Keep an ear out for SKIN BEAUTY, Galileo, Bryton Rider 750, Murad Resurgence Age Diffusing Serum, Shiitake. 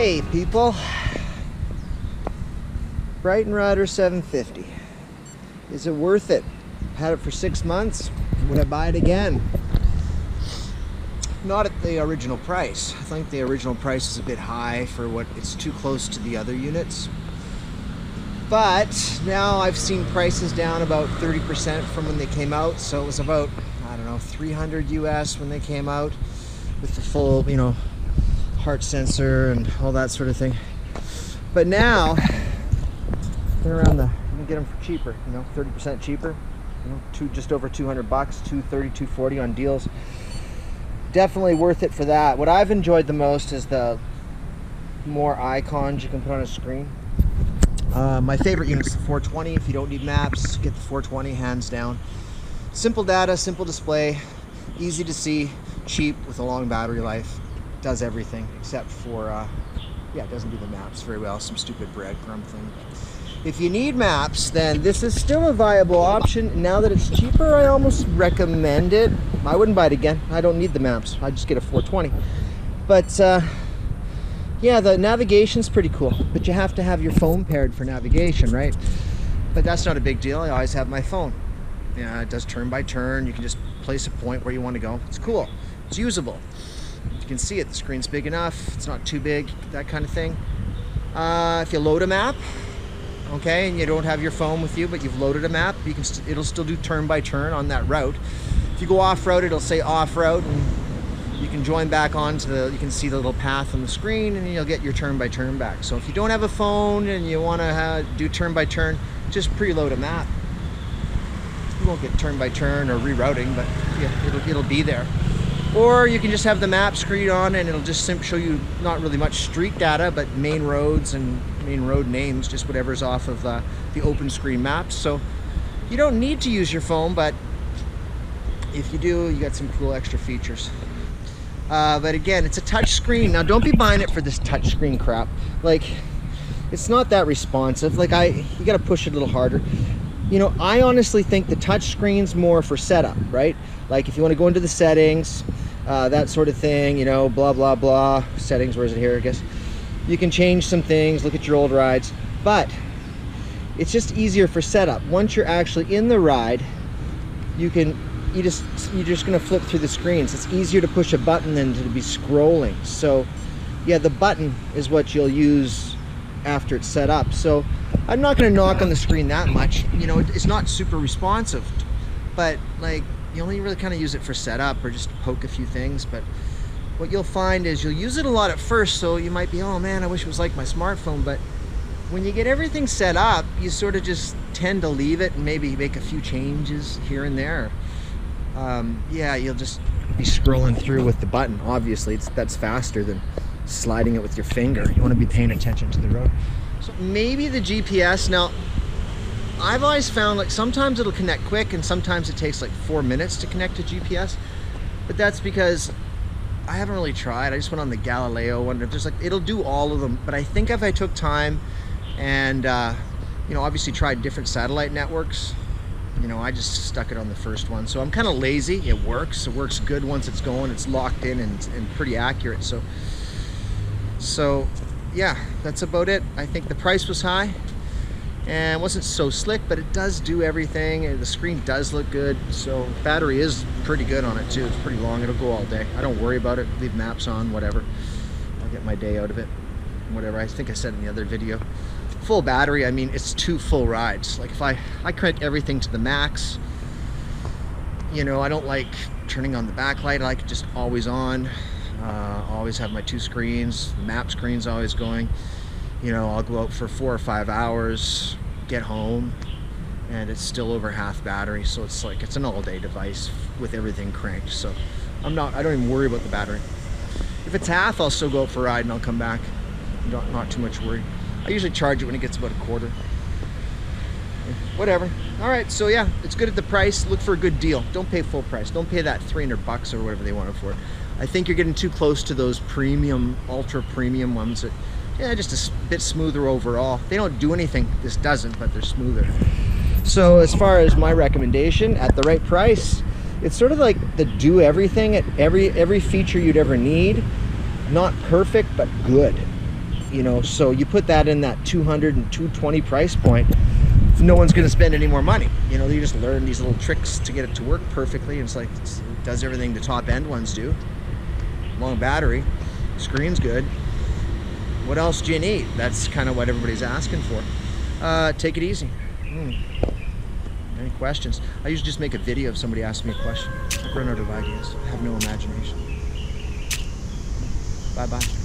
Hey people, Bryton Rider 750. Is it worth it? Had it for 6 months. Would I buy it again? Not at the original price. I think the original price is a bit high for what it's too close to the other units. But now I've seen prices down about 30% from when they came out. So it was about, I don't know, 300 US when they came out with the full, you know, heart sensor and all that sort of thing. But now they're around the, you can get them for cheaper, you know, 30% cheaper, you know, just over 200 bucks, 230, 240 on deals. Definitely worth it for that. What I've enjoyed the most is the more icons you can put on a screen. My favorite unit is the 420. If you don't need maps, get the 420 hands down. Simple data, simple display, easy to see, cheap with a long battery life. Does everything except for, yeah, it doesn't do the maps very well. Some stupid breadcrumb thing. If you need maps, then this is still a viable option. Now that it's cheaper, I almost recommend it. I wouldn't buy it again. I don't need the maps. I just get a 420. But yeah, the navigation's pretty cool. But you have to have your phone paired for navigation, right? But that's not a big deal. I always have my phone. Yeah, it does turn by turn. You can just place a point where you want to go. It's cool. It's usable. You can see it. The screen's big enough. It's not too big, that kind of thing. If you load a map, okay, and you don't have your phone with you, but you've loaded a map, you can it'll still do turn by turn on that route. If you go off route, it'll say off route, and you can join back onto the, you can see the little path on the screen, and you'll get your turn by turn back. So if you don't have a phone and you want to do turn by turn, just preload a map. You won't get turn by turn or rerouting, but yeah, it'll be there. Or you can just have the map screen on and it'll just show you not really much street data, but main roads and main road names, just whatever's off of the open screen maps. So you don't need to use your phone, but if you do, you got some cool extra features. But again, it's a touch screen. Now don't be buying it for this touch screen crap. Like, it's not that responsive. Like, you gotta push it a little harder. You know, I honestly think the touch screen's more for setup, right? Like if you want to go into the settings, that sort of thing, you know, blah, blah, blah. Settings, where is it here, I guess. You can change some things, look at your old rides, but it's just easier for setup. Once you're actually in the ride, you're just gonna flip through the screens. It's easier to push a button than to be scrolling. So yeah, the button is what you'll use after it's set up. So I'm not gonna knock on the screen that much. You know, it's not super responsive, but like, you only really kind of use it for setup or just poke a few things. But what you'll find is you'll use it a lot at first, so you might be, oh man, I wish it was like my smartphone. But when you get everything set up, you sort of just tend to leave it and maybe make a few changes here and there. Yeah, you'll just be scrolling through with the button. Obviously, that's faster than sliding it with your finger. You want to be paying attention to the road. So maybe the GPS. Now, I've always found, like, sometimes it'll connect quick and sometimes it takes like 4 minutes to connect to GPS, but that's because I haven't really tried. I just went on the Galileo one. Just like, it'll do all of them, but I think if I took time and you know, obviously tried different satellite networks, you know, I just stuck it on the first one. So I'm kind of lazy. It works. It works good once it's going. It's locked in and pretty accurate. So yeah, that's about it. I think the price was high and wasn't so slick, but it does do everything, and the screen does look good. So battery is pretty good on it too. It's pretty long. It'll go all day. I don't worry about it. Leave maps on, whatever. I'll get my day out of it, whatever. I think I said in the other video, full battery, I mean, it's 2 full rides. Like, if I crank everything to the max, you know, I don't like turning on the backlight. I like it just always on. Always have my 2 screens. The map screen's always going. You know, I'll go out for 4 or 5 hours, get home, and it's still over half battery. So it's like, it's an all-day device with everything cranked. So I don't even worry about the battery. If it's half, I'll still go out for a ride and I'll come back. Not too much worry. I usually charge it when it gets about a quarter. Whatever. All right, so yeah, it's good at the price. Look for a good deal. Don't pay full price. Don't pay that 300 bucks or whatever they wanted for it. I think you're getting too close to those premium, ultra premium ones that, yeah, just a bit smoother overall. They don't do anything. This doesn't, but they're smoother. So as far as my recommendation, at the right price, it's sort of like the do everything, at every feature you'd ever need. Not perfect, but good. you know, so you put that in that 200 and 220 price point, no one's going to spend any more money. You know, you just learn these little tricks to get it to work perfectly. And it's like, it does everything the top end ones do. Long battery, screen's good. What else do you need? That's kind of what everybody's asking for. Take it easy. Any questions? I usually just make a video if somebody asks me a question. I've run out of ideas. I have no imagination. Bye-bye.